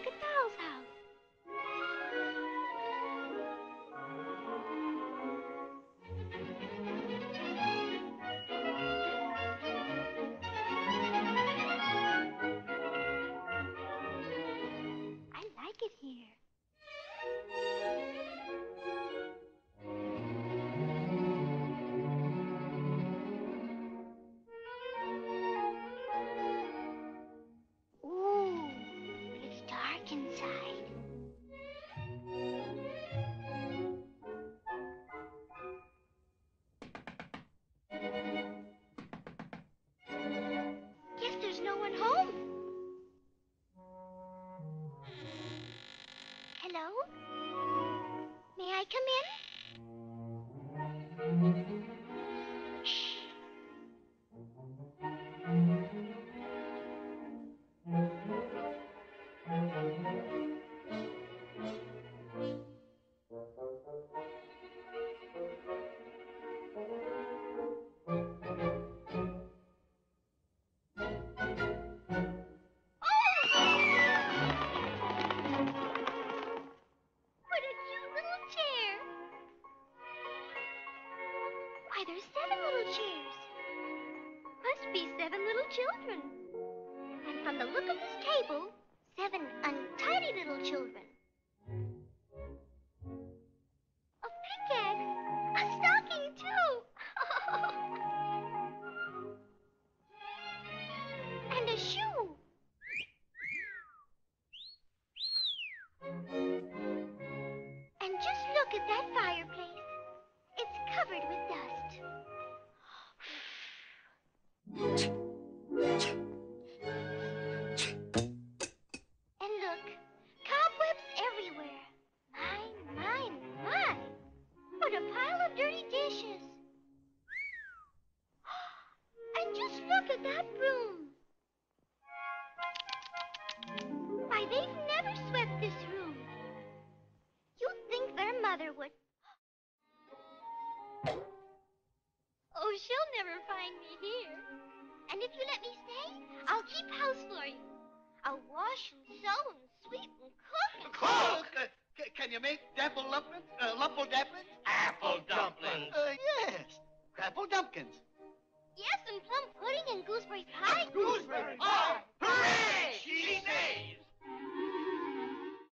like a doll's house. I like it here. Hello? May I come in? Shh. Why, there's 7 little chairs. Must be 7 little children. And from the look of this table, 7 untidy little children. A pickaxe, a stocking too, and a shoe. And just look at that fireplace. It's covered with dust. And look, cobwebs everywhere. My. What a pile of dirty dishes. And just look at that room. Why, they've never swept this room. You'd think their mother would. Oh, she'll never find me here. And if you let me stay, I'll keep house for you. I'll wash and sew and sweep and cook and cook. Can you make lumple dumplings? Apple dumplings. Yes, crapple dumplings. Yes, and plum pudding and